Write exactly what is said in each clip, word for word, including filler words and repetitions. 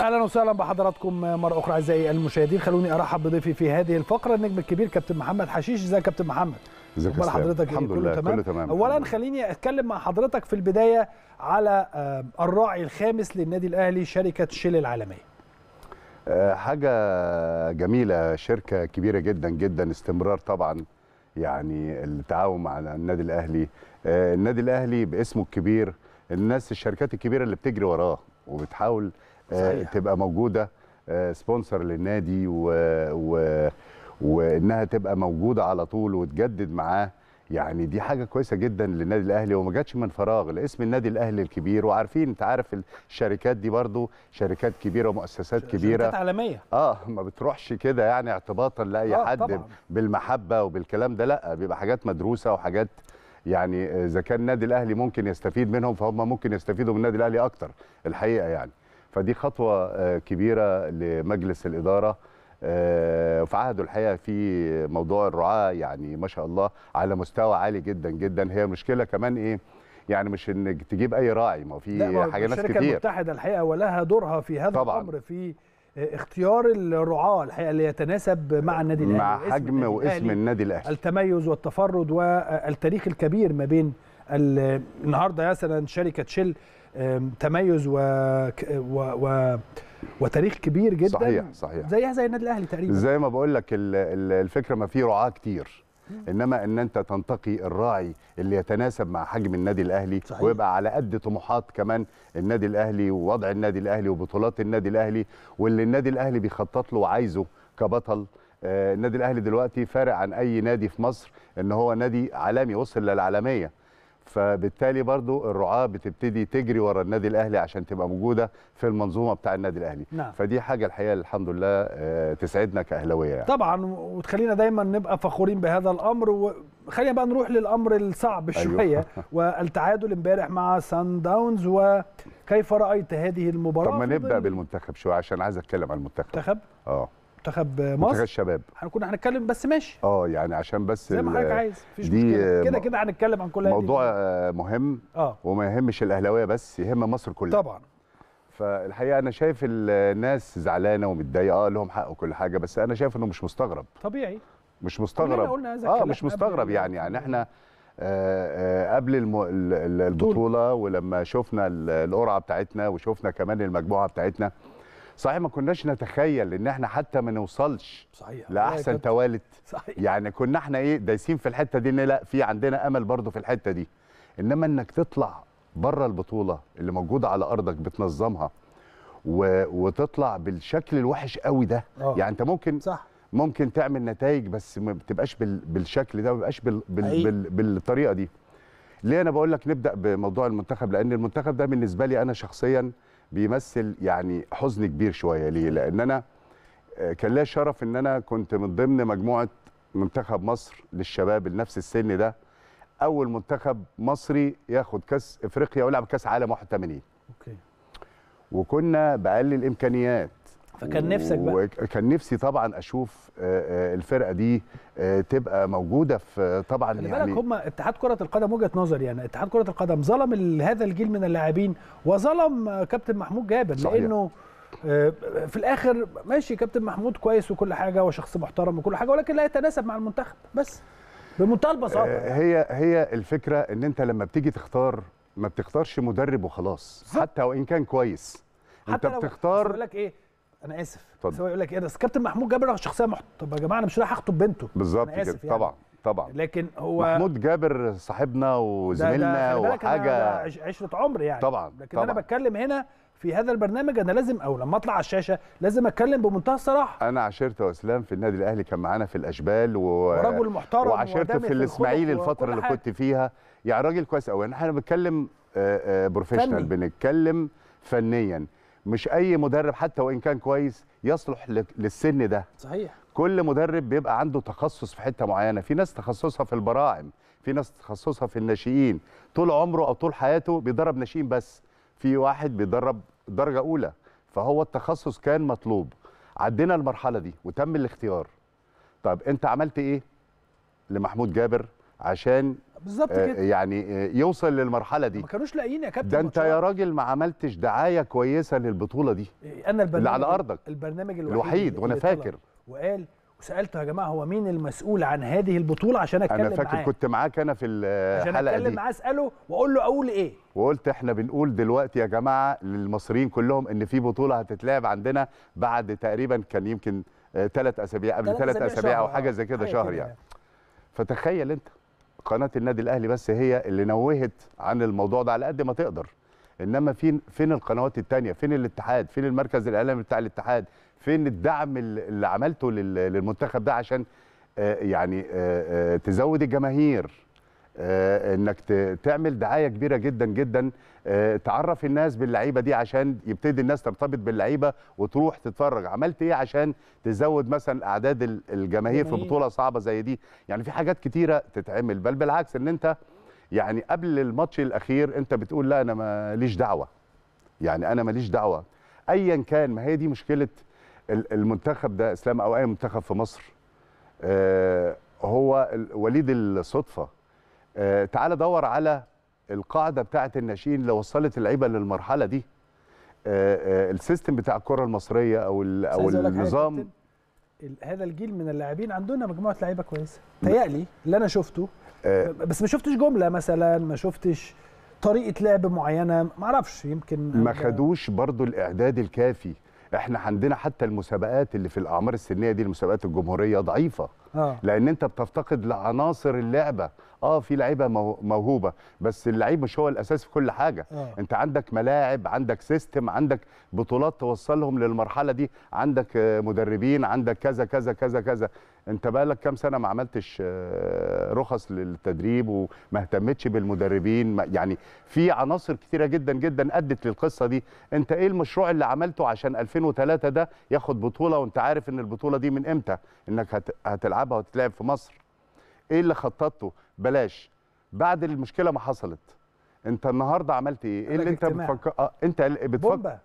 اهلا وسهلا بحضراتكم مره اخرى اعزائي المشاهدين. خلوني ارحب بضيفي في هذه الفقره النجم الكبير كابتن محمد حشيش. ازيك يا كابتن محمد؟ ازيك يا حضرتك؟ الحمد لله كله تمام. كله تمام. اولا خليني اتكلم مع حضرتك في البدايه على الراعي الخامس للنادي الاهلي شركه شيل العالميه. حاجه جميله، شركه كبيره جدا جدا، استمرار طبعا يعني التعاون مع النادي الاهلي. النادي الاهلي باسمه الكبير، الناس الشركات الكبيره اللي بتجري وراه وبتحاول صحيح. تبقى موجوده سبونسر للنادي و... و... وانها تبقى موجوده على طول وتجدد معاه، يعني دي حاجه كويسه جدا للنادي الاهلي وما جاتش من فراغ لاسم النادي الاهلي الكبير. وعارفين انت عارف الشركات دي برضو شركات كبيره ومؤسسات كبيره، شركات عالميه، اه ما بتروحش كده يعني اعتباطا لاي آه حد طبعا. بالمحبه وبالكلام ده لا، بيبقى حاجات مدروسه وحاجات يعني اذا كان النادي الاهلي ممكن يستفيد منهم فهم ممكن يستفيدوا من النادي الاهلي اكتر الحقيقه يعني. فدي خطوه كبيره لمجلس الاداره في عهده الحقيقه في موضوع الرعاه، يعني ما شاء الله على مستوى عالي جدا جدا. هي مشكله كمان ايه يعني، مش انك تجيب اي راعي، ما في حاجه ناس كتير. الشركه المتحده الحقيقه ولها دورها في هذا طبعاً. الامر في اختيار الرعاه الحقيقه اللي يتناسب مع النادي الاهلي، مع حجم واسم النادي الاهلي، التميز والتفرد والتاريخ الكبير ما بين النهارده مثلا شركه شيل تميز و... و... و... وتاريخ كبير جدا. صحيح صحيح، زيها زي النادي الاهلي تقريبا. زي ما بقول لك الفكره ما في رعاه كتير، انما ان انت تنتقي الراعي اللي يتناسب مع حجم النادي الاهلي صحيح. ويبقى على قد طموحات كمان النادي الاهلي ووضع النادي الاهلي وبطولات النادي الاهلي واللي النادي الاهلي بيخطط له وعايزه كبطل. آه النادي الاهلي دلوقتي فارق عن اي نادي في مصر ان هو نادي عالمي، وصل للعالميه، فبالتالي برضو الرعاة بتبتدي تجري ورا النادي الأهلي عشان تبقى موجودة في المنظومة بتاع النادي الأهلي نعم. فدي حاجة الحقيقة الحمد لله تسعدنا كأهلاوية يعني. طبعا وتخلينا دايما نبقى فخورين بهذا الأمر. وخلينا بقى نروح للأمر الصعب شوية أيوة. والتعادل امبارح مع صن داونز، وكيف رأيت هذه المباراة؟ طب ما نبدأ بالمنتخب شوية عشان عايز أتكلم عن المنتخب. منتخب؟ اه منتخب مصر، منتخب الشباب، كنا هنتكلم بس ماشي اه يعني عشان بس زي ما حضرتك عايز، مفيش مشكله، كده كده هنتكلم عن كل موضوع دي. مهم اه وما يهمش الاهلاويه بس، يهم مصر كلها طبعا. فالحقيقه انا شايف الناس زعلانه ومتضايقه، اه لهم حق وكل حاجه، بس انا شايف انه مش مستغرب، طبيعي مش مستغرب اه مش مستغرب يعني يعني احنا آه آه قبل الم... البطوله ولما شفنا القرعه بتاعتنا وشفنا كمان المجموعه بتاعتنا صحيح ما كناش نتخيل ان احنا حتى ما نوصلش صحيح. لاحسن توالت صحيح. يعني كنا احنا ايه دايسين في الحته دي ان لا في عندنا امل برضو في الحته دي، انما انك تطلع بره البطوله اللي موجوده على ارضك بتنظمها و... وتطلع بالشكل الوحش قوي ده أوه. يعني انت ممكن صح. ممكن تعمل نتائج بس ما بتبقاش بال... بالشكل ده، ما بتبقاش بال... بال... بال... بالطريقه دي. ليه انا بقول لك نبدا بموضوع المنتخب؟ لان المنتخب ده بالنسبه لي انا شخصيا بيمثل يعني حزن كبير شويه. ليه؟ لان انا كان ليا شرف ان انا كنت من ضمن مجموعه منتخب مصر للشباب لنفس السن ده، اول منتخب مصري ياخد كاس افريقيا ويلعب كاس عالم واحد وثمانين. اوكي. وكنا بقلل الامكانيات، فكان نفسك بقى؟ وكان نفسي طبعا اشوف الفرقه دي تبقى موجوده في طبعا يعني. خلي بالك هم اتحاد كره القدم وجهه نظري يعني، اتحاد كره القدم ظلم هذا الجيل من اللاعبين وظلم كابتن محمود جابر صحيح. لانه في الاخر ماشي كابتن محمود كويس وكل حاجه وشخص محترم وكل حاجه، ولكن لا يتناسب مع المنتخب بس بمنتهى البساطه. هي هي الفكره ان انت لما بتيجي تختار ما بتختارش مدرب وخلاص صح. حتى وان كان كويس انت بتختار. بقول لك ايه، انا اسف بس هو يقول لك ايه بس كابتن محمود جابر شخصيه محت... طب يا جماعه انا مش رايح اخطب بنته بالظبط كده يعني. طبعا طبعا، لكن هو محمود جابر صاحبنا وزميلنا وحاجه عشره عمر يعني طبعا. لكن طبعًا. انا بتكلم هنا في هذا البرنامج، انا لازم او لما اطلع على الشاشه لازم اتكلم بمنتهى الصراحه. انا عشرت واسلام في النادي الاهلي، كان معانا في الاشبال و... ورجل محترم، وعشرته في الاسماعيلي الفتره اللي كنت فيها، يعني راجل كويس قوي. احنا بنتكلم بروفيشنال، بنتكلم فنيا، مش اي مدرب حتى وان كان كويس يصلح للسن ده صحيح. كل مدرب بيبقى عنده تخصص في حته معينه، في ناس تخصصها في البراعم، في ناس تخصصها في الناشئين، طول عمره او طول حياته بيدرب ناشئين بس، في واحد بيدرب درجه اولى، فهو التخصص كان مطلوب. عدينا المرحله دي وتم الاختيار. طب انت عملت ايه لمحمود جابر عشان بالظبط كده يعني يوصل للمرحله دي. ما كانوش لاقيين يا كابتن. ده انت يا راجل ما عملتش دعايه كويسه للبطوله دي. انا البرنامج اللي على ارضك البرنامج الوحيد, الوحيد وانا فاكر وقال وسالته يا جماعه هو مين المسؤول عن هذه البطوله عشان اتكلم معاه. انا فاكر معاه. كنت معاك انا في الحلقه دي عشان اتكلم معاه اساله واقول له اقول ايه. وقلت احنا بنقول دلوقتي يا جماعه للمصريين كلهم ان في بطوله هتتلعب عندنا بعد تقريبا كان يمكن ثلاث اسابيع قبل ثلاث اسابيع او حاجه زي كده شهر يعني. فتخيل انت قناه النادي الاهلي بس هي اللي نوهت عن الموضوع ده على قد ما تقدر، انما فين فين القنوات الثانيه؟ فين الاتحاد؟ فين المركز الاعلامي بتاع الاتحاد؟ فين الدعم اللي عملته للمنتخب ده عشان يعني تزود الجماهير، انك تعمل دعايه كبيره جدا جدا، تعرف الناس باللعيبه دي عشان يبتدي الناس ترتبط باللعيبه وتروح تتفرج. عملت ايه عشان تزود مثلا اعداد الجماهير في بطوله صعبه زي دي؟ يعني في حاجات كتيره تتعمل، بل بالعكس ان انت يعني قبل الماتش الاخير انت بتقول لا انا ماليش دعوه، يعني انا ماليش دعوه ايا كان. ما هي دي مشكله المنتخب ده اسلام او اي منتخب في مصر، هو وليد الصدفه. تعال دور على القاعده بتاعه الناشئين اللي وصلت اللعيبه للمرحله دي. السيستم بتاع الكره المصريه او او النظام، هذا الجيل من اللاعبين عندنا مجموعه لعيبه كويسه تهيألي اللي انا شفته، بس ما شفتش جمله مثلا، ما شفتش طريقه لعب معينه، ما اعرفش، يمكن ما خدوش برضو الاعداد الكافي. احنا عندنا حتى المسابقات اللي في الاعمار السنيه دي، المسابقات الجمهوريه ضعيفه آه. لان انت بتفتقد لعناصر اللعبه. اه في لعيبه موهوبه بس اللعيب مش هو الاساس في كل حاجه آه. انت عندك ملاعب، عندك سيستم، عندك بطولات توصلهم للمرحله دي، عندك مدربين، عندك كذا كذا كذا كذا. انت بقالك كام سنه ما عملتش رخص للتدريب وما اهتمتش بالمدربين، يعني في عناصر كتيره جدا جدا ادت للقصه دي. انت ايه المشروع اللي عملته عشان ألفين وثلاثة ده ياخد بطوله وانت عارف ان البطوله دي من امتى انك هتلعبها وتتلعب في مصر؟ ايه اللي خططته؟ بلاش بعد المشكله ما حصلت، انت النهارده عملت ايه؟ ايه اللي انت بتفكر اه انت بتفكر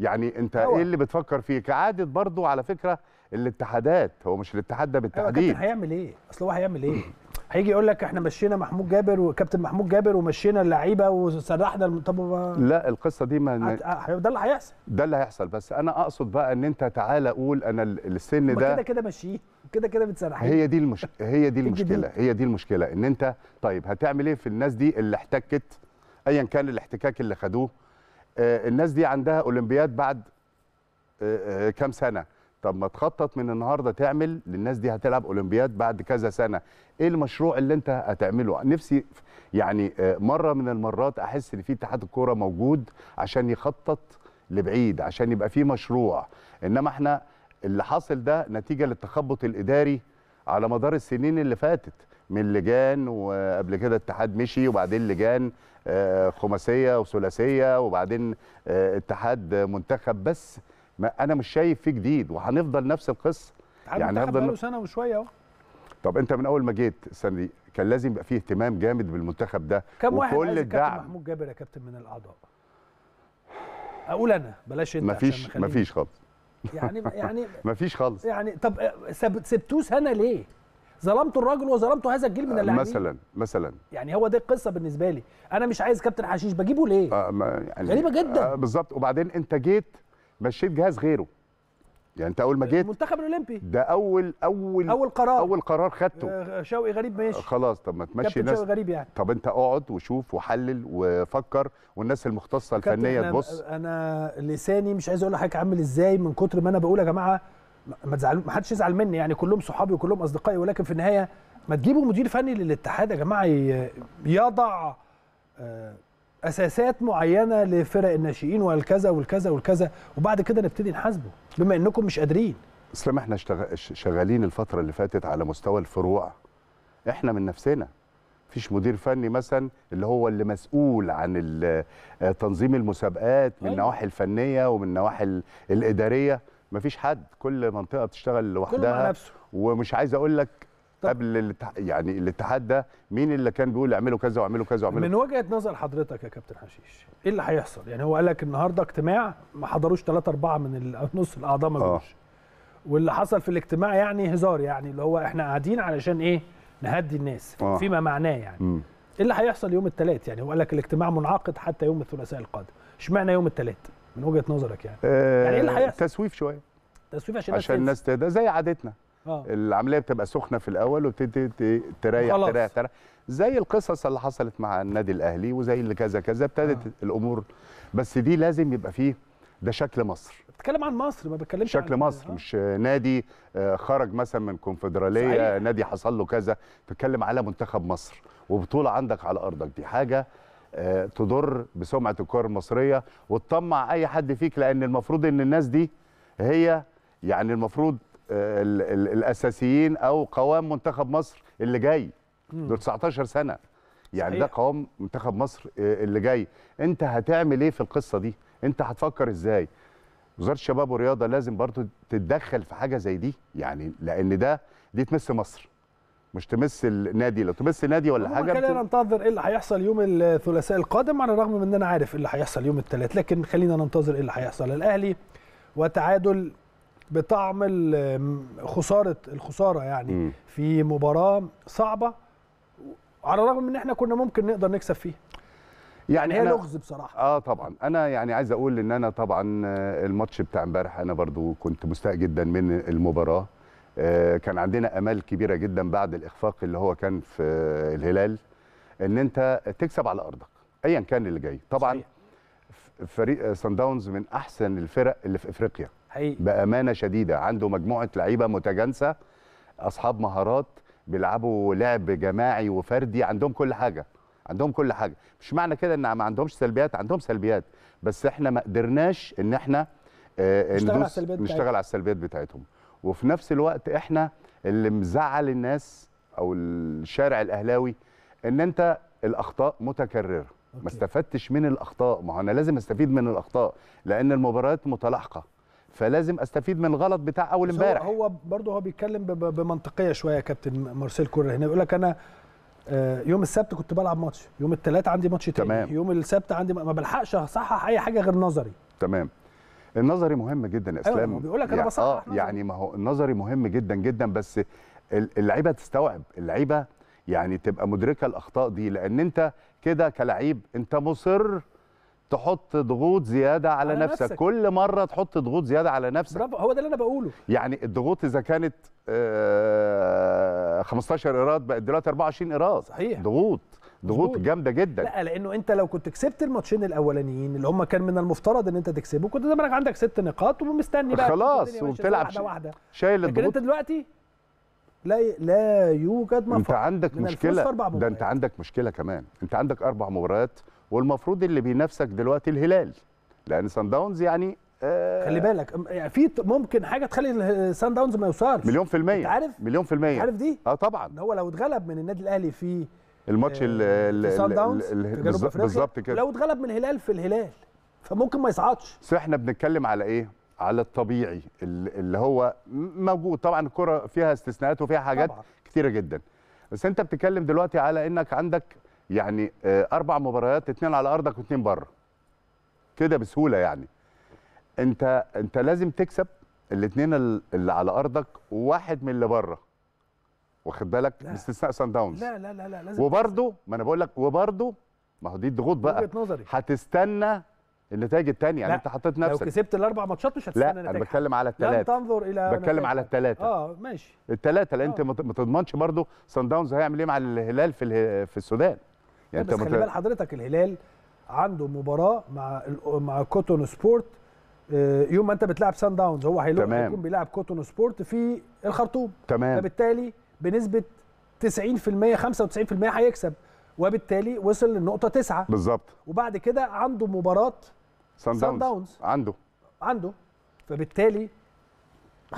يعني انت ايه اللي بتفكر فيه؟ كعاده برضو على فكره الاتحادات، هو مش الاتحاد ده بالتحديد. أيوة كابتن، هيعمل ايه؟ اصل هو هيعمل ايه؟ هيجي يقول لك احنا مشينا محمود جابر وكابتن محمود جابر ومشينا اللعيبه وسرحنا. طب لا، القصه دي ما ده اللي هيحصل، ده اللي هيحصل. بس انا اقصد بقى ان انت تعالى قول انا السن ده كده كده ماشيين كده كده متسرحين. هي دي المش... هي دي المشكله هي دي المشكله ان انت طيب هتعمل ايه في الناس دي اللي احتكت ايا كان الاحتكاك اللي خدوه؟ آه الناس دي عندها اولمبياد بعد آه آه كام سنه. طب ما تخطط من النهارده تعمل للناس دي هتلعب اولمبياد بعد كذا سنه. ايه المشروع اللي انت هتعمله؟ نفسي يعني مره من المرات احس ان في اتحاد الكوره موجود عشان يخطط لبعيد، عشان يبقى في مشروع. انما احنا اللي حاصل ده نتيجه للتخبط الاداري على مدار السنين اللي فاتت، من لجان وقبل كده اتحاد مشي وبعدين لجان خماسيه وثلاثيه وبعدين اتحاد منتخب. بس ما انا مش شايف فيه جديد وهنفضل نفس القصه يعني. هنفضل بقاله سنه وشويه اهو. طب انت من اول ما جيت السنه دي كان لازم يبقى فيه اهتمام جامد بالمنتخب ده كم وكل واحد الدعم. كابتن محمود جابر يا كابتن من الاعضاء اقول انا بلاش انت، مفيش مفيش خالص يعني يعني مفيش خالص يعني. طب سبتوه سنه ليه؟ ظلمتوا الراجل وظلمتوا هذا الجيل من اللاعبين مثلا مثلا يعني. هو دي القصه بالنسبه لي. انا مش عايز كابتن حشيش، بجيبه ليه؟ آه يعني غريبه جدا. آه بالظبط. وبعدين انت جيت مشيت جهاز غيره يعني. انت اول ما جيت المنتخب الاولمبي ده اول اول اول قرار اول قرار خدته شوقي غريب ماشي خلاص. طب ما تمشي ناس شوقي غريب يعني. طب انت اقعد وشوف وحلل وفكر والناس المختصه الفنيه تبص. انا لساني مش عايز اقول لحضرتك عامل ازاي من كتر ما انا بقول يا جماعه ما تزعلوا، ما حدش يزعل مني يعني، كلهم صحابي وكلهم اصدقائي، ولكن في النهايه ما تجيبوا مدير فني للاتحاد يا جماعه يضع أه اساسات معينه لفرق الناشئين والكذا والكذا والكذا، وبعد كده نبتدي نحاسبه بما انكم مش قادرين. اسلام احنا شغالين الفتره اللي فاتت على مستوى الفروع احنا من نفسنا. مفيش مدير فني مثلا اللي هو اللي مسؤول عن تنظيم المسابقات من النواحي الفنيه ومن النواحي الاداريه، مفيش حد. كل منطقه بتشتغل لوحدها ومش عايز اقول لك طب. قبل الاتح... يعني الاتحاد ده مين اللي كان بيقول اعملوا كذا واعملوا كذا واعملوا؟ من وجهه نظر حضرتك يا كابتن حشيش ايه اللي هيحصل؟ يعني هو قال لك النهارده اجتماع ما حضروش ثلاثة أربعة من نص الاعضاء ما جوش، واللي حصل في الاجتماع يعني هزار، يعني اللي هو احنا قاعدين علشان ايه؟ نهدي الناس آه. فيما معناه يعني م. اللي هيحصل يوم الثلاث يعني هو قال لك الاجتماع منعقد حتى يوم الثلاثاء القادم. اشمعنى يوم الثلاث من وجهه نظرك يعني؟ آه يعني ايه اللي هيحصل؟ تسويف شويه. تسويف عشان عشان الناس ده زي عادتنا آه. العمليه بتبقى سخنه في الاول وبتبتدي تريح تريح تريح زي القصص اللي حصلت مع النادي الاهلي وزي اللي كذا كذا ابتدت آه. الامور. بس دي لازم يبقى فيه ده شكل مصر. بتكلم عن مصر ما بتكلمش شكل عن مصر آه. مش نادي خرج مثلا من كونفدراليه صحيح. نادي حصل له كذا. بتتكلم على منتخب مصر وبطوله عندك على ارضك. دي حاجه تضر بسمعه الكره المصريه وتطمع اي حد فيك لان المفروض ان الناس دي هي يعني المفروض ال ال الاساسيين او قوام منتخب مصر اللي جاي دول تسعتاشر سنه يعني صحيح. ده قوام منتخب مصر اللي جاي. انت هتعمل ايه في القصه دي؟ انت هتفكر ازاي؟ وزاره الشباب والرياضه لازم برضو تتدخل في حاجه زي دي يعني لان ده دي تمس مصر مش تمس النادي. لو تمس النادي ولا حاجه خلينا ننتظر ايه اللي هيحصل يوم الثلاثاء القادم على الرغم من ان انا عارف ايه اللي هيحصل يوم الثلاث لكن خلينا ننتظر ايه اللي هيحصل. الاهلي وتعادل بتعمل خساره الخساره يعني م. في مباراه صعبه على الرغم من ان احنا كنا ممكن نقدر نكسب فيها يعني هي لغز بصراحه. اه طبعا انا يعني عايز اقول ان انا طبعا الماتش بتاع امبارح انا برضو كنت مستاء جدا من المباراه. آه كان عندنا امال كبيره جدا بعد الاخفاق اللي هو كان في الهلال ان انت تكسب على ارضك ايا كان اللي جاي. طبعا صحيح. فريق صن داونز من احسن الفرق اللي في افريقيا حقيقي. بامانه شديده عنده مجموعه لعيبه متجانسه اصحاب مهارات بيلعبوا لعب جماعي وفردي عندهم كل حاجه عندهم كل حاجه. مش معنى كده ان ما عندهمش سلبيات عندهم سلبيات بس احنا ما قدرناش ان احنا آه نشتغل, على نشتغل على السلبيات بتاعتهم. وفي نفس الوقت احنا اللي مزعل الناس او الشارع الاهلاوي ان انت الاخطاء متكرره أوكي. ما استفدتش من الاخطاء. ما هو انا لازم استفيد من الاخطاء لان المباريات متلاحقه فلازم استفيد من الغلط بتاع اول امبارح. هو برضه هو بيتكلم بمنطقيه شويه يا كابتن مارسيل كولر هنا بيقول لك انا يوم السبت كنت بلعب ماتش يوم الثلاث عندي ماتش تاني تمام. يوم السبت عندي ما بلحقش اصحح اي حاجه غير نظري. تمام النظري مهم جدا يا اسلام. ايوه بيقول لك انا بصحح آه يعني ما هو النظري مهم جدا جدا بس اللعيبه تستوعب اللعيبه يعني تبقى مدركه الاخطاء دي لان انت كده كلاعب انت مصر تحط ضغوط زياده على, على نفسك. نفسك كل مره تحط ضغوط زياده على نفسك. برافو هو ده اللي انا بقوله. يعني الضغوط اذا كانت آه خمستاشر ايراد بقت دلوقتي اربعة وعشرين ايراد صحيح. ضغوط ضغوط جامده جدا. لا لانه انت لو كنت كسبت الماتشين الاولانيين اللي هم كان من المفترض ان انت تكسبه كنت زمانك عندك ست نقاط ومستني بقى خلاص وبتلعب شايل الضغوط. لكن انت دلوقتي لا لا يوجد مفر. انت عندك مشكله ده انت عندك مشكله كمان. انت عندك اربع مباريات والمفروض اللي بينافسك دلوقتي الهلال لان صن داونز يعني آه خلي بالك يعني في ممكن حاجه تخلي صن داونز ما يوصلش مليون في المية. انت عارف مليون في المية عارف دي؟ اه طبعا هو لو اتغلب من النادي الاهلي في الماتش اللي صن داونز بالظبط كده لو اتغلب من الهلال في الهلال فممكن ما يصعدش. بس احنا بنتكلم على ايه؟ على الطبيعي اللي هو موجود. طبعا الكره فيها استثناءات وفيها حاجات طبعا. كتيره جدا بس انت بتتكلم دلوقتي على انك عندك يعني اربع مباريات اتنين على ارضك واتنين بره كده بسهوله. يعني انت انت لازم تكسب الاتنين اللي على ارضك وواحد من اللي بره واخد بالك باستثناء صن داونز. لا لا لا, لا لازم وبرده ما انا بقول لك وبرده ما هو دي الضغوط بقى هتستنى النتائج الثانيه يعني انت حطيت نفسك لو كسبت الاربع ماتشات مش هتستنى النتائج. لا انا بتكلم على الثلاثه تنظر الى بتكلم نتائج. على الثلاثه اه ماشي الثلاثه لان انت ما تضمنش برده صن داونز هيعمل ايه مع الهلال في اله... في السودان يعني. بس خلي بال حضرتك الهلال عنده مباراه مع مع قطن سبورت يوم ما انت بتلعب صن داونز هو هيكون بيلعب قطن سبورت في الخرطوم تمام. فبالتالي بنسبه تسعين في المية خمسة وتسعين في المية هيكسب وبالتالي وصل للنقطه تسعة بالظبط. وبعد كده عنده مباراه صن داونز. داونز عنده عنده فبالتالي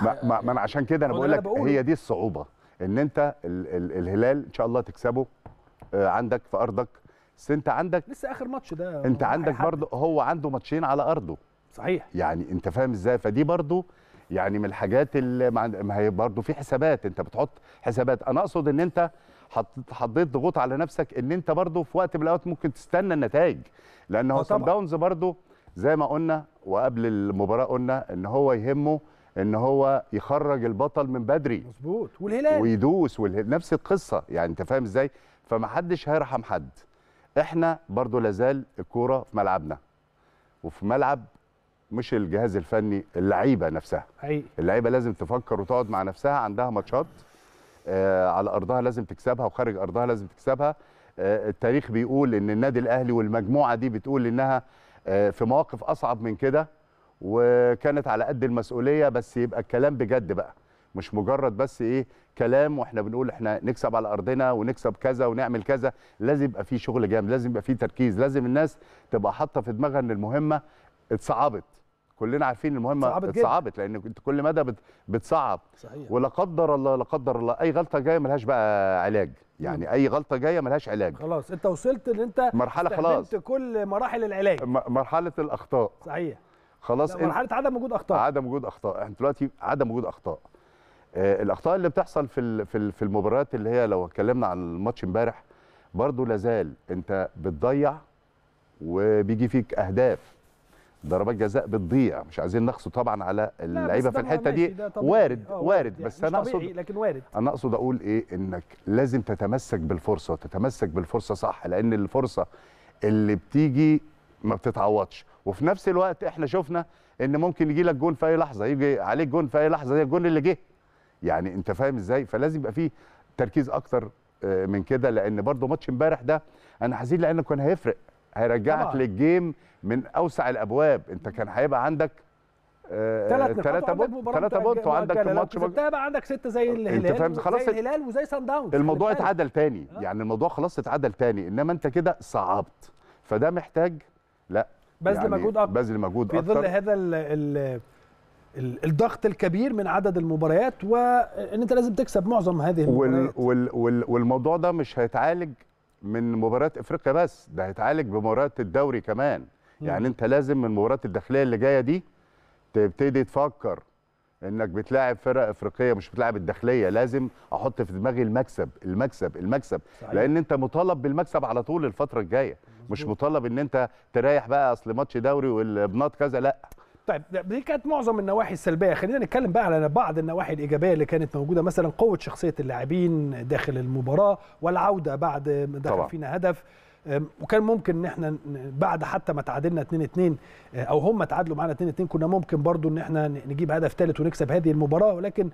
ما, ما, ما عشان كده انا بقول لك هي دي الصعوبه ان انت ال ال الهلال ان شاء الله تكسبه عندك في ارضك. بس انت عندك لسه اخر ماتش ده انت عندك برضه هو عنده ماتشين على ارضه صحيح يعني انت فاهم ازاي. فدي برضه يعني من الحاجات اللي ما هي برضه في حسابات انت بتحط حسابات. انا اقصد ان انت حطيت ضغوط على نفسك ان انت برضه في وقت من الاوقات ممكن تستنى النتائج لان هو صن داونز برضه زي ما قلنا وقبل المباراه قلنا ان هو يهمه ان هو يخرج البطل من بدري. مظبوط. والهلال ويدوس والهلال نفس القصه، يعني انت فاهم ازاي؟ فمحدش هيرحم حد. احنا برضو لازال الكوره في ملعبنا وفي ملعب مش الجهاز الفني، اللعيبه نفسها. حقيقي اللعيبه لازم تفكر وتقعد مع نفسها، عندها ماتشات آه على ارضها لازم تكسبها وخارج ارضها لازم تكسبها. آه التاريخ بيقول ان النادي الاهلي والمجموعه دي بتقول انها آه في مواقف اصعب من كده وكانت على قد المسؤوليه، بس يبقى الكلام بجد بقى، مش مجرد بس ايه كلام واحنا بنقول احنا نكسب على ارضنا ونكسب كذا ونعمل كذا. لازم يبقى في شغل جامد، لازم يبقى في تركيز، لازم الناس تبقى حاطه في دماغها ان المهمه اتصعبت. كلنا عارفين المهمه اتصعبت لان انت كل مدى بتصعب. صحيح. ولا قدر الله لا قدر الله اي غلطه جايه ملهاش بقى علاج، يعني مم. اي غلطه جايه ملهاش علاج. خلاص انت وصلت ان انت مرحله خلاص كل مراحل العلاج، مرحله الاخطاء. صحيح. خلاص مرحله عدم وجود اخطاء. عدم وجود اخطاء، احنا دلوقتي عدم وجود اخطاء. آه الاخطاء اللي بتحصل في في المباريات اللي هي لو اتكلمنا عن الماتش امبارح برضه لازال انت بتضيع وبيجي فيك اهداف، ضربات جزاء بتضيع. مش عايزين نقصد طبعا على اللعيبه في الحته دي، وارد وارد يعني، بس انا اقصد لكن وارد. انا اقصد اقول ايه، انك لازم تتمسك بالفرصه، تتمسك بالفرصه صح، لان الفرصه اللي بتيجي ما بتتعوضش. وفي نفس الوقت احنا شفنا ان ممكن يجي لك جون في اي لحظه، يجي عليك جون في اي لحظه زي الجون اللي جه، يعني انت فاهم ازاي؟ فلازم يبقى فيه تركيز اكتر من كده، لان برضو ماتش امبارح ده انا حزين لانه كان هيفرق، هيرجعك للجيم من اوسع الابواب. انت كان هيبقى عندك ثلاثة بونت ثلاثة بونت وعندك الماتش بقى عندك ستة زي الهلال. انت فاهم؟ خلاص زي الهلال وزي صن داونز الموضوع اتعدل تاني، يعني الموضوع خلاص اتعدل تاني، انما انت كده صعبت، فده محتاج لا بذل يعني مجهود اكتر، بذل مجهود اكتر في ظل هذا ال ال الضغط الكبير من عدد المباريات، وان انت لازم تكسب معظم هذه المباريات. وال وال والموضوع ده مش هيتعالج من مباريات افريقيا بس، ده هيتعالج بمباريات الدوري كمان. مم. يعني انت لازم من مباريات الداخليه اللي جايه دي تبتدي تفكر انك بتلاعب فرق افريقيه مش بتلاعب الداخليه. لازم احط في دماغي المكسب المكسب المكسب. صحيح. لان انت مطالب بالمكسب على طول الفتره الجايه، مش مطالب ان انت تريح بقى اصل ماتش دوري والبنات كذا، لا. طيب دي كانت معظم النواحي السلبيه، خلينا نتكلم بقى على بعض النواحي الايجابيه اللي كانت موجوده، مثلا قوه شخصيه اللاعبين داخل المباراه والعوده بعد ما دخل فينا هدف. وكان ممكن ان احنا بعد حتى ما تعادلنا اتنين اتنين او هم تعادلوا معانا اتنين اتنين كنا ممكن برضو ان احنا نجيب هدف ثالث ونكسب هذه المباراه، ولكن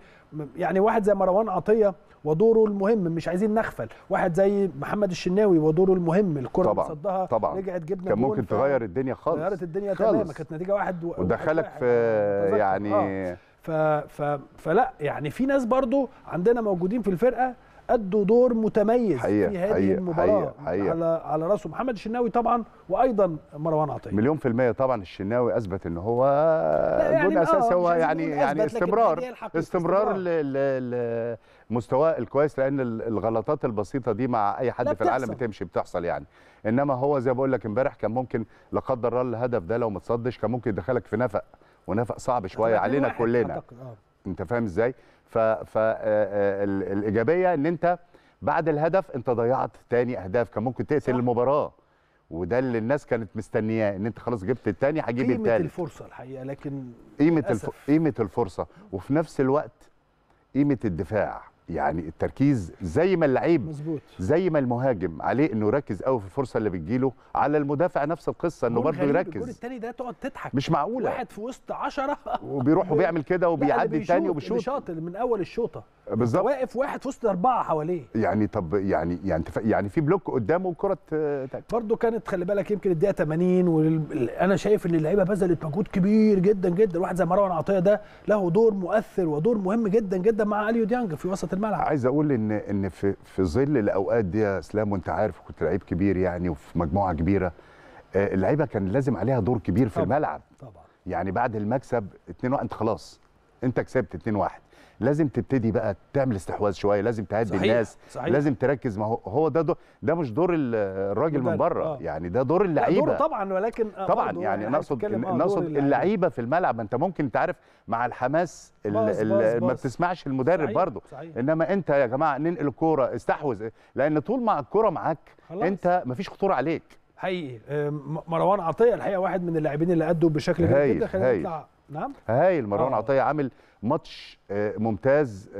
يعني واحد زي مروان عطيه ودوره المهم مش عايزين نغفل، واحد زي محمد الشناوي ودوره المهم، الكره اللي صدها رجعت جبنا كان ممكن تغير الدنيا خالص، غيرت الدنيا تماما، كانت نتيجه واحد و... ودخلك في يعني آه. ف... ف... فلا يعني في ناس برضو عندنا موجودين في الفرقه أدوا دور متميز حقيقة في هذه حقيقة المباراة حقيقة على على راسه محمد الشناوي طبعا، وأيضا مروان عطية. مليون في المية طبعا الشناوي أثبت إن هو يعني جون أساسي، هو يعني يعني استمرار استمرار لمستواه الكويس، لأن الغلطات البسيطة دي مع أي حد في العالم بتمشي بتحصل يعني، إنما هو زي ما بقول لك إمبارح كان ممكن لا قدر الله الهدف ده لو ما تصدش كان ممكن يدخلك في نفق، ونفق صعب شوية علينا كلنا. أنت فاهم إزاي؟ فالإيجابية ان انت بعد الهدف انت ضيعت تاني اهداف كان ممكن تقتل المباراة، وده اللي الناس كانت مستنياه، ان انت خلاص جبت التاني هجيب التالت. قيمة الفرصة الحقيقة، لكن قيمة الف... قيمة الفرصة، وفي نفس الوقت قيمة الدفاع، يعني التركيز زي ما اللعيب مظبوط زي ما المهاجم عليه انه يركز قوي في الفرصه اللي بتجيله، على المدافع نفس القصه انه برضه يركز. الجول الثاني ده تقعد تضحك، مش معقوله واحد في وسط عشرة وبيروح وبيعمل كده وبيعدي الثاني وبيشوط شاط من اول الشوطه بالظبط، واقف واحد في وسط اربعه حواليه يعني. طب يعني يعني يعني في بلوك قدامه وكره برضه كانت، خلي بالك يمكن الدقيقه ثمانين، وانا شايف ان اللعيبه بذلت مجهود كبير جدا جدا. واحد زي مروان عطيه ده له دور مؤثر ودور مهم جدا جدا مع اليو ديانج في وسط الملعب. عايز اقول ان ان في في ظل الاوقات دي يا اسلام، وانت عارف كنت لعيب كبير يعني وفي مجموعه كبيره، اللعيبه كان لازم عليها دور كبير في الملعب طبعا. يعني بعد المكسب اتنين واحد انت خلاص انت كسبت اتنين واحد، لازم تبتدي بقى تعمل استحواذ شويه، لازم تهدي. صحيح. الناس صحيح. لازم تركز. ما هو هو ده دور، ده مش دور الراجل من بره آه. يعني ده دور اللعيبه دوره طبعا، ولكن طبعا يعني نقصد نقصد اللعيبه في الملعب. انت ممكن انت عارف مع الحماس باز ال باز ما بتسمعش المدرب برضه، انما انت يا جماعه ننقل الكوره استحوذ، لان طول ما الكوره معاك انت مفيش خطوره عليك حقيقي. مروان عطيه الحقيقه واحد من اللاعبين اللي ادوا بشكل جيد جدا. خلينا نطلع نعم هايل. مروان عطية عامل ماتش ممتاز،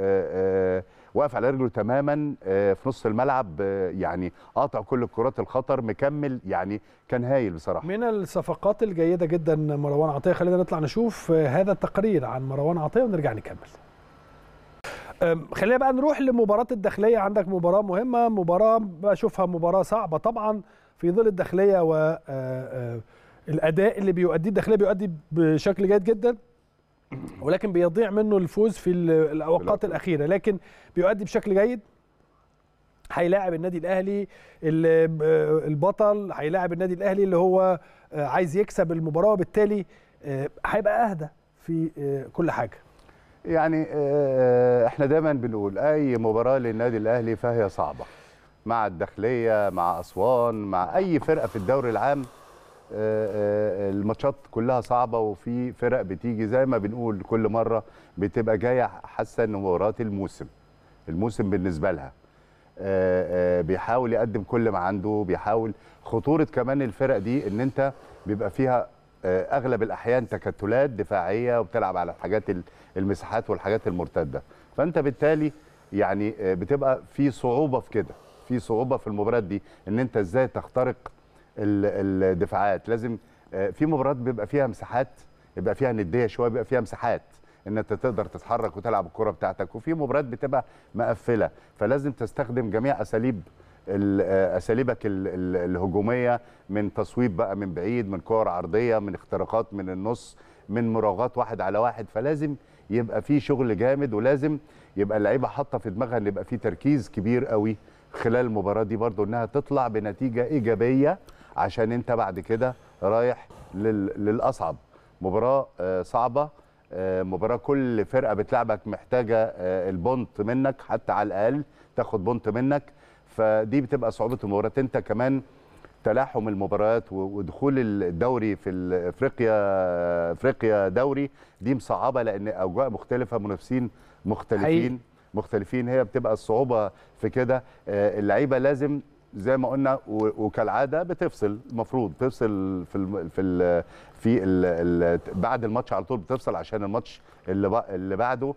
واقف على رجله تماما في نص الملعب، يعني قاطع كل الكرات الخطر، مكمل، يعني كان هايل بصراحه. من الصفقات الجيده جدا مروان عطية. خلينا نطلع نشوف هذا التقرير عن مروان عطية ونرجع نكمل. خلينا بقى نروح لمباراه الداخليه. عندك مباراه مهمه، مباراه بشوفها مباراه صعبه طبعا في ظل الداخليه، و الاداء اللي بيؤديه الداخليه بيؤدي بشكل جيد جدا، ولكن بيضيع منه الفوز في الاوقات الاخيره، لكن بيؤدي بشكل جيد. هيلاعب النادي الاهلي البطل، هيلاعب النادي الاهلي اللي هو عايز يكسب المباراه، وبالتالي هيبقى اهدى في كل حاجه. يعني احنا دايما بنقول اي مباراه للنادي الاهلي فهي صعبه، مع الداخليه، مع اسوان، مع اي فرقه في الدوري العام، الماتشات كلها صعبه، وفي فرق بتيجي زي ما بنقول كل مره بتبقى جايه حاسه ان مباريات الموسم الموسم بالنسبه لها. بيحاول يقدم كل ما عنده، بيحاول. خطوره كمان الفرق دي ان انت بيبقى فيها اغلب الاحيان تكتلات دفاعيه، وبتلعب على الحاجات المساحات والحاجات المرتده، فانت بالتالي يعني بتبقى في صعوبه في كده، في صعوبه في المباريات دي ان انت ازاي تخترق الدفاعات. لازم في مباريات بيبقى فيها مساحات، بيبقى فيها نديه شويه، بيبقى فيها مساحات ان انت تقدر تتحرك وتلعب الكره بتاعتك، وفي مباريات بتبقى مقفله، فلازم تستخدم جميع اساليب اساليبك الهجوميه، من تصويب بقى من بعيد، من كور عرضيه، من اختراقات من النص، من مراوغات واحد على واحد. فلازم يبقى في شغل جامد، ولازم يبقى اللعيبه حاطه في دماغها ان يبقى في تركيز كبير قوي خلال المباراه دي برضو، انها تطلع بنتيجه ايجابيه، عشان انت بعد كده رايح للاصعب. مباراه صعبه، مباراه كل فرقه بتلعبك محتاجه البونت منك، حتى على الاقل تاخد بونت منك، فدي بتبقى صعوبه المباراه. انت كمان تلاحم المباريات ودخول الدوري في افريقيا افريقيا دوري دي مصعبه، لان اجواء مختلفه، منافسين مختلفين مختلفين هي بتبقى الصعوبه في كده. اللعيبه لازم زي ما قلنا، وكالعاده بتفصل، المفروض تفصل في ال في ال في ال بعد الماتش على طول بتفصل، عشان الماتش اللي اللي بعده.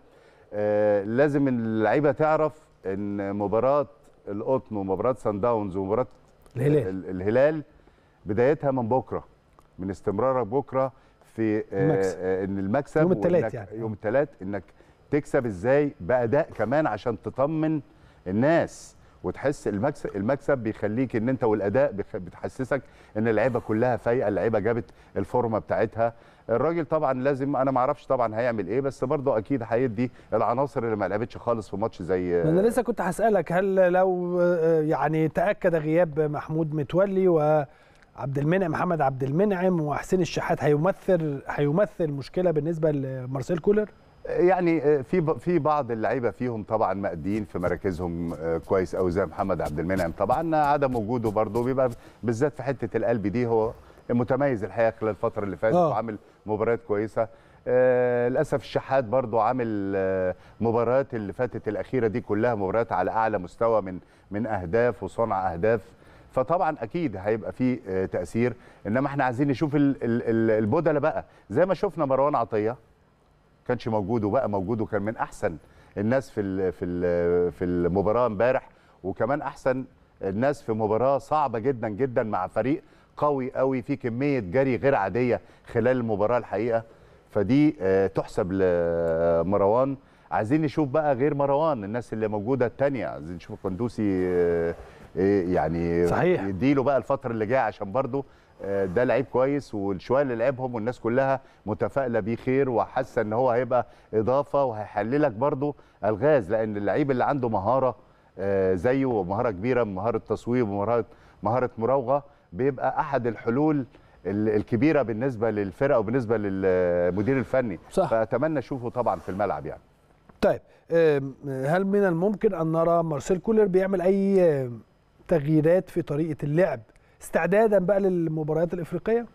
آه لازم اللعيبه تعرف ان مباراه القطن ومباراه صن داونز ومباراه الهلال الهلال بدايتها من بكره، من استمرارك بكره في آه ان المكسب يوم الثلاث، يعني يوم الثلاث انك تكسب ازاي باداء كمان، عشان تطمن الناس وتحس المكسب. المكسب بيخليك ان انت، والاداء بتحسسك ان اللعيبه كلها فايقه، اللعيبه جابت الفورمه بتاعتها. الراجل طبعا لازم، انا ما اعرفش طبعا هيعمل ايه، بس برضه اكيد هيدي العناصر اللي ما لعبتش خالص في ماتش زي. انا لسه كنت هسالك، هل لو يعني تاكد غياب محمود متولي وعبد المنعم محمد عبد المنعم وحسين الشحات، هيمثل هيمثل مشكله بالنسبه لمارسيل كولر؟ يعني في في بعض اللعيبه فيهم طبعا مأدين في مراكزهم كويس قوي، زي محمد عبد المنعم طبعا عدم وجوده برضه بيبقى بالذات في حته القلب دي، هو متميز الحقيقه خلال الفتره اللي فاتت وعامل مباريات كويسه. آه للاسف الشحات برضه عامل آه مباريات اللي فاتت الاخيره دي كلها مباريات على اعلى مستوى، من من اهداف وصنع اهداف، فطبعا اكيد هيبقى فيه آه تأثير. انما احنا عايزين نشوف البدلاء بقى، زي ما شفنا مروان عطيه كانش موجود وبقى موجود، وكان من احسن الناس في في في المباراه امبارح، وكمان احسن الناس في مباراه صعبه جدا جدا مع فريق قوي قوي، في كميه جري غير عاديه خلال المباراه الحقيقه، فدي تحسب لمروان. عايزين نشوف بقى غير مروان الناس اللي موجوده الثانيه، عايزين نشوف القندوسي يعني صحيح يديله بقى الفتره اللي جايه، عشان برضه ده لعيب كويس، والشوية اللي لعبهم والناس كلها متفائله بيه خير، وحاسه ان هو هيبقى اضافه وهيحللك برضو الغاز، لان اللعيب اللي عنده مهاره زيه ومهاره كبيره، مهاره تصويب ومهاره مهاره مراوغه، بيبقى احد الحلول الكبيره بالنسبه للفرقه وبالنسبه للمدير الفني صح. فاتمنى اشوفه طبعا في الملعب يعني. طيب، هل من الممكن ان نرى مارسيل كولر بيعمل اي تغييرات في طريقه اللعب استعدادا بقى للمباريات الافريقيه؟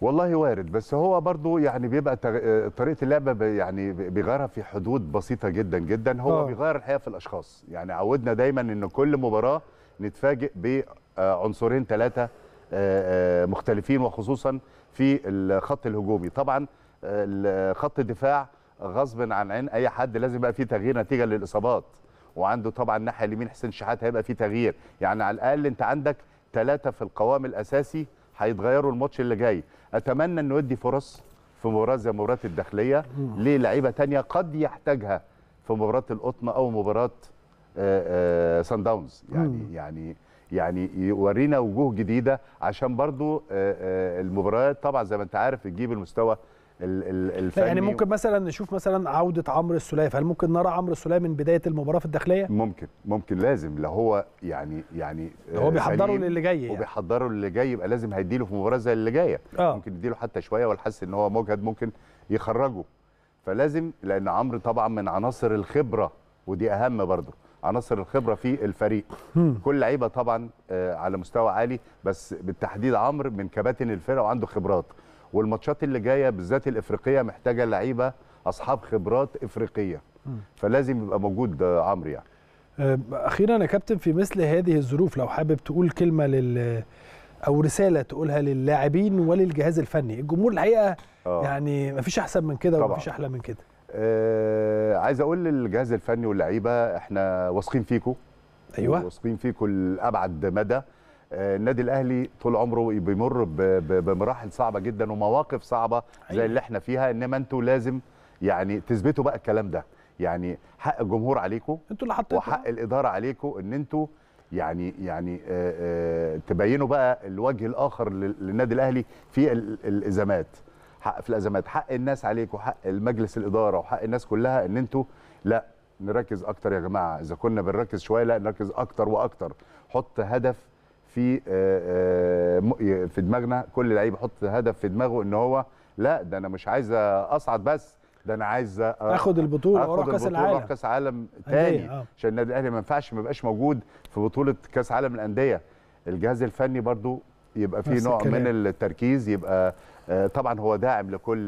والله وارد، بس هو برضو يعني بيبقى تغ... طريقه اللعبه يعني بيغيرها في حدود بسيطه جدا جدا، هو أوه. بيغير الحقيقه في الاشخاص، يعني عودنا دايما ان كل مباراه نتفاجئ بعنصرين ثلاثه مختلفين، وخصوصا في الخط الهجومي. طبعا خط الدفاع غصب عن عين اي حد، لازم يبقى فيه تغيير نتيجه للاصابات. وعنده طبعا الناحيه اليمين حسين الشحات هيبقى فيه تغيير، يعني على الاقل انت عندك ثلاثه في القوام الاساسي هيتغيروا الماتش اللي جاي. اتمنى انه يدي فرص في مباراه زي مباراه الداخليه للاعيبه ثانيه قد يحتاجها في مباراه القطن او مباراه صن داونز. يعني مم. يعني يعني يورينا وجوه جديده، عشان برضو المباريات طبعا زي ما انت عارف تجيب المستوى الفني. يعني ممكن مثلا نشوف مثلا عوده عمر السلايه، فهل ممكن نرى عمر السلايه من بدايه المباراه في الداخليه؟ ممكن ممكن لازم، لو هو يعني يعني هو بيحضره للي جاي، يعني وبيحضره للي جاي يبقى لازم هيديله في مباراه زي اللي جايه. آه. ممكن يديله حتى شويه ولا حاسس ان هو مجهد ممكن يخرجه، فلازم، لان عمرو طبعا من عناصر الخبره، ودي اهم برضو عناصر الخبره في الفريق. مم. كل لعيبه طبعا على مستوى عالي، بس بالتحديد عمرو من كباتن الفرقه وعنده خبرات، والماتشات اللي جايه بالذات الافريقيه محتاجه لعيبه اصحاب خبرات افريقيه، فلازم يبقى موجود عمرو. يعني اخيرا يا كابتن، في مثل هذه الظروف لو حابب تقول كلمه لل او رساله تقولها للاعبين وللجهاز الفني، الجمهور الحقيقه أوه. يعني مفيش احسن من كده ومفيش احلى من كده. آه عايز اقول للجهاز الفني واللعيبه احنا واثقين فيكم. ايوه واثقين فيكم لابعد مدى. النادي الأهلي طول عمره بيمر بمراحل صعبة جدا ومواقف صعبة زي اللي احنا فيها، انما انتوا لازم يعني تثبتوا بقى الكلام ده. يعني حق الجمهور عليكم، انتوا اللي حطيتوا، وحق الإدارة عليكم ان انتوا يعني يعني آآ آآ تبينوا بقى الوجه الآخر للنادي الأهلي في الأزمات. حق في الأزمات، حق الناس عليكم، حق المجلس الإدارة وحق الناس كلها ان انتوا لا نركز أكتر يا جماعة. إذا كنا بنركز شوية لا نركز أكتر وأكتر. حط هدف في في دماغنا، كل لعيب يحط هدف في دماغه ان هو لا ده انا مش عايز اصعد بس، ده انا عايز اخد البطوله واروح كاس العالم، اروح كاس عالم ثاني. عشان النادي الاهلي ما ينفعش ما يبقاش موجود في بطوله كاس عالم الانديه. الجهاز الفني برضو يبقى فيه نوع من التركيز، يبقى طبعا هو داعم لكل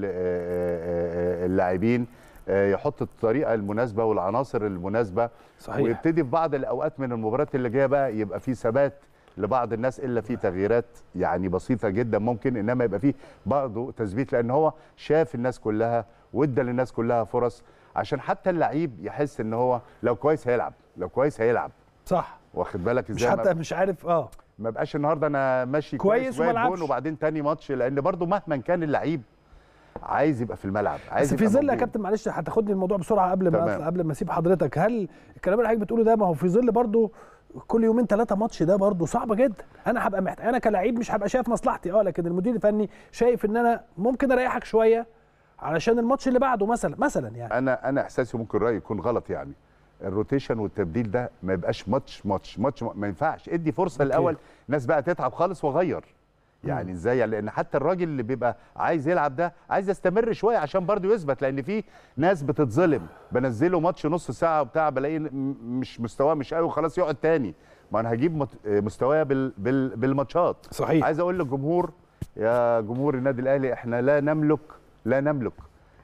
اللاعبين، يحط الطريقه المناسبه والعناصر المناسبه. صحيح. ويبتدي في بعض الاوقات من المباريات اللي جايه بقى يبقى فيه ثبات لبعض الناس، الا في تغييرات يعني بسيطه جدا ممكن، انما يبقى فيه برضه تثبيت، لان هو شاف الناس كلها وادى للناس كلها فرص، عشان حتى اللعيب يحس ان هو لو كويس هيلعب، لو كويس هيلعب. صح. واخد بالك ازاي؟ مش حتى مش عارف اه ما بقاش النهارده انا ماشي كويس وملعبش وبعدين تاني ماتش، لان برضه مهما كان اللعيب عايز يبقى في الملعب، عايز. بس في ظل يا كابتن، معلش هتاخدني الموضوع بسرعه قبل ما قبل ما اسيب حضرتك، هل الكلام اللي حضرتك بتقوله ده ما هو في ظل برضه كل يومين ثلاثه ماتش، ده برضه صعبه جدا. انا هبقى محتاج، انا كلاعب مش هبقى شايف مصلحتي، اه لكن المدير الفني شايف ان انا ممكن اريحك شويه علشان الماتش اللي بعده مثلا مثلا. يعني انا انا احساسي ممكن رايي يكون غلط، يعني الروتيشن والتبديل ده ما يبقاش ماتش ماتش ماتش ما ينفعش. ادي فرصه أوكي. الاول ناس بقى تتعب خالص وغير، يعني ازاي؟ لان حتى الراجل اللي بيبقى عايز يلعب ده عايز يستمر شويه عشان برضه يثبت، لان في ناس بتتظلم، بنزله ماتش نص ساعه وبتاع بلاقيه مش مستواه مش قوي وخلاص يقعد تاني. ما انا هجيب مستواه بالماتشات. صحيح. عايز اقول للجمهور، يا جمهور النادي الاهلي، احنا لا نملك لا نملك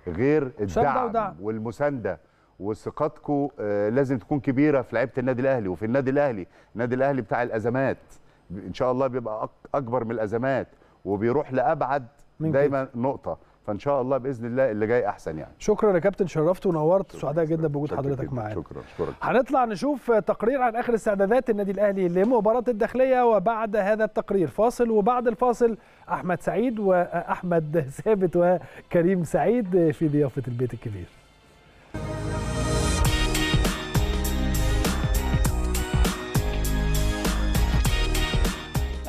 غير الدعم والمسانده، وثقتكم لازم تكون كبيره في لعيبه النادي الاهلي وفي النادي الاهلي. النادي الاهلي بتاع الازمات ان شاء الله بيبقى اكبر من الازمات وبيروح لابعد دايما نقطه، فان شاء الله باذن الله اللي جاي احسن. يعني شكرا يا كابتن، شرفت ونورت، سعداء جدا بوجود حضرتك معانا. شكرا شكرا. هنطلع نشوف تقرير عن اخر استعدادات النادي الاهلي لمباراه الداخليه، وبعد هذا التقرير فاصل، وبعد الفاصل احمد سعيد واحمد ثابت وكريم سعيد في ضيافه البيت الكبير.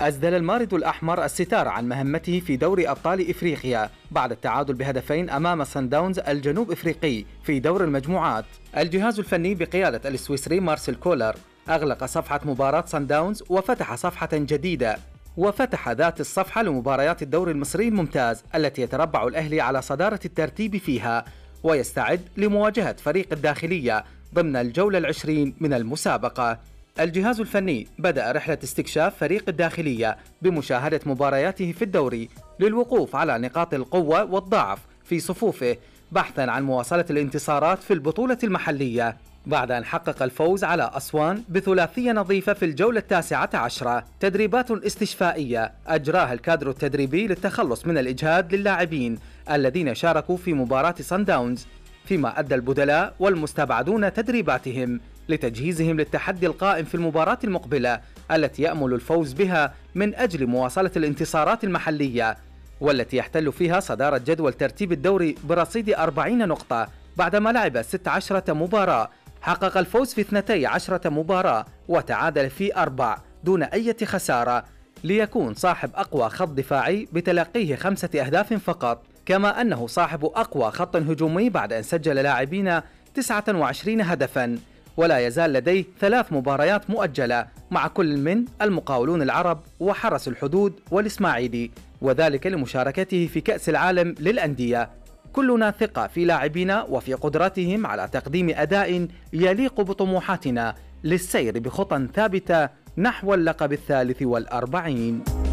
أسدل المارد الأحمر الستار عن مهمته في دوري أبطال إفريقيا بعد التعادل بهدفين أمام صن داونز الجنوب إفريقي في دور المجموعات. الجهاز الفني بقيادة السويسري مارسيل كولر أغلق صفحة مباراة صن داونز وفتح صفحة جديدة، وفتح ذات الصفحة لمباريات الدوري المصري الممتاز التي يتربع الأهلي على صدارة الترتيب فيها، ويستعد لمواجهة فريق الداخلية ضمن الجولة العشرين من المسابقة. الجهاز الفني بدأ رحلة استكشاف فريق الداخلية بمشاهدة مبارياته في الدوري للوقوف على نقاط القوة والضعف في صفوفه، بحثا عن مواصلة الانتصارات في البطولة المحلية بعد أن حقق الفوز على أسوان بثلاثية نظيفة في الجولة التاسعة عشرة. تدريبات استشفائية أجراها الكادر التدريبي للتخلص من الإجهاد للاعبين الذين شاركوا في مباراة صن داونز، فيما أدى البدلاء والمستبعدون تدريباتهم لتجهيزهم للتحدي القائم في المباراة المقبلة التي يأمل الفوز بها من أجل مواصلة الانتصارات المحلية، والتي يحتل فيها صدارة جدول ترتيب الدوري برصيد أربعين نقطة بعدما لعب ست عشرة مباراة، حقق الفوز في اثنتي عشرة مباراة وتعادل في أربع دون أي خسارة، ليكون صاحب أقوى خط دفاعي بتلقيه خمسة أهداف فقط، كما أنه صاحب أقوى خط هجومي بعد أن سجل لاعبين تسعة وعشرين هدفاً، ولا يزال لديه ثلاث مباريات مؤجلة مع كل من المقاولون العرب وحرس الحدود والإسماعيلي، وذلك لمشاركته في كأس العالم للأندية. كلنا ثقة في لاعبينا وفي قدرتهم على تقديم أداء يليق بطموحاتنا للسير بخطى ثابتة نحو اللقب الثالث والأربعين.